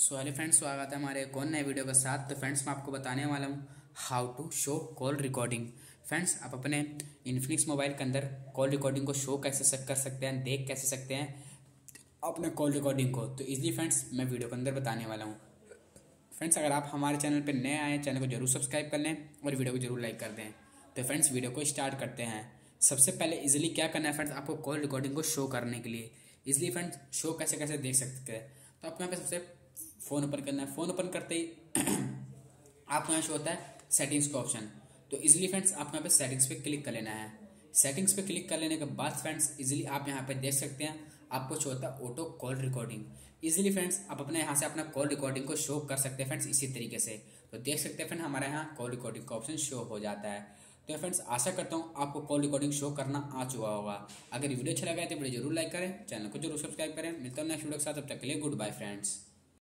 So hello friends, स्वागत है हमारे एक और नए वीडियो के साथ। तो फ्रेंड्स, मैं आपको बताने वाला हूँ how to show call recording. Friends, आप अपने इन्फिनिक्स मोबाइल के अंदर कॉल रिकॉर्डिंग को शो कैसे कर सकते हैं, देख कैसे सकते हैं अपने कॉल रिकॉर्डिंग को, तो इजीली फ्रेंड्स मैं वीडियो के अंदर बताने वाला हूँ। फ्रेंड्स, अगर आप हमारे चैनल पर नए आए, चैनल को जरूर सब्सक्राइब कर लें और वीडियो को जरूर लाइक कर दें। तो फ्रेंड्स, वीडियो को स्टार्ट करते हैं। सबसे पहले इजीली क्या करना है फ्रेंड्स, आपको कॉल रिकॉर्डिंग को शो करने के लिए इजीली फ्रेंड्स शो कैसे कैसे देख सकते हैं, तो आपको यहाँ पर सबसे फ़ोन ओपन करना है। फ़ोन ओपन करते ही आपको यहाँ शो होता है सेटिंग्स का ऑप्शन। तो इजीली फ्रेंड्स आपको यहाँ पे सेटिंग्स पे क्लिक कर लेना है। सेटिंग्स पे क्लिक कर लेने के बाद फ्रेंड्स इजीली आप यहाँ पे देख सकते हैं, आपको शो होता है auto call recording. Easily friends आप अपने यहाँ से अपना कॉल रिकॉर्डिंग को शो कर सकते हैं फ्रेंड्स इसी तरीके से। तो देख सकते हैं फ्रेंड, हमारे यहाँ कॉल रिकॉर्डिंग का ऑप्शन शो हो जाता है। तो फ्रेंड्स, आशा करता हूँ आपको कॉल रिकॉर्डिंग शो करना आ चुका होगा। अगर वीडियो अच्छा लगा है तो वीडियो जरूर लाइक करें, चैनल को जरूर सब्सक्राइब करें। मिलता हूँ नेक्स्ट वीडियो के साथ, तब तक के लिए गुड बाय फ्रेंड्स।